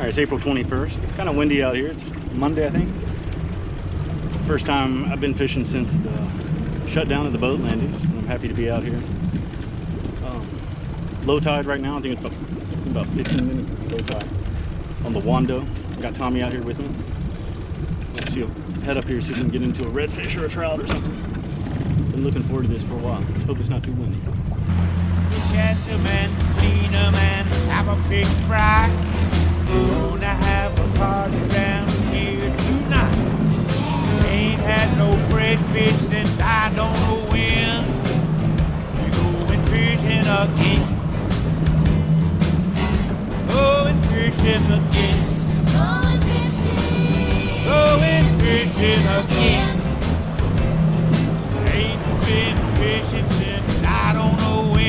All right, it's April 21st. It's kind of windy out here. It's Monday, I think. First time I've been fishing since the shutdown of the boat landings. I'm happy to be out here. Low tide right now. I think it's about 15 minutes low tide on the Wando. I got Tommy out here with me. Let's see, head up here, see if we can get into a redfish or a trout or something. Been looking forward to this for a while. Just hope it's not too windy. Gentlemen, clean 'em and have a fish fry. Gonna have a party down here tonight. Ain't had no fresh fish since I don't know when. We're going fishing again. Going fishing again. Going fishing. Going fishing again. Ain't been fishing since I don't know when.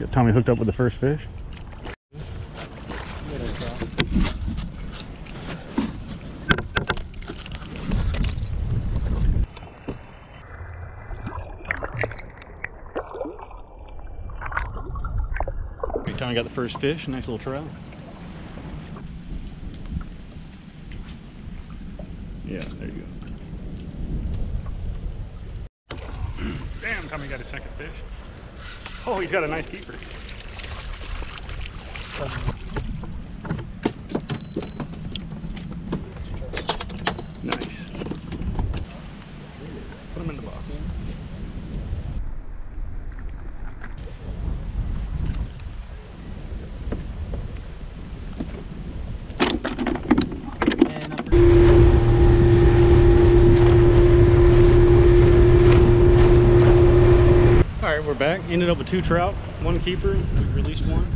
Got Tommy hooked up with the first fish. Tommy got the first fish, nice little trout. Yeah, there you go. Damn, Tommy got his second fish. Oh, he's got a nice keeper. Nice. Put him in the box. We're back. Ended up with two trout, one keeper. We released one.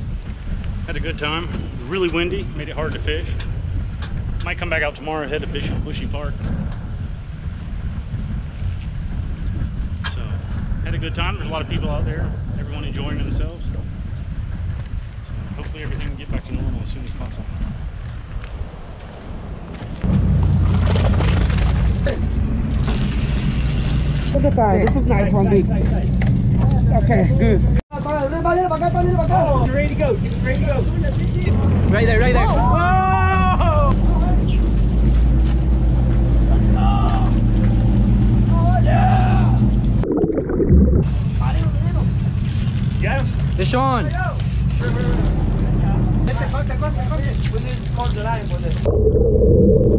Had a good time. Really windy, made it hard to fish. Might come back out tomorrow, head to Bushy Park. So, had a good time. There's a lot of people out there. Everyone enjoying themselves. So, hopefully everything will get back to normal as soon as possible. Look at that. This is nice, one big. Okay, good. Oh, ready to go. Ready to go. Right there, right there. Whoa! Oh, yeah! Yeah. Deshaun. Corte, corte, corte. We need to cut the line for this.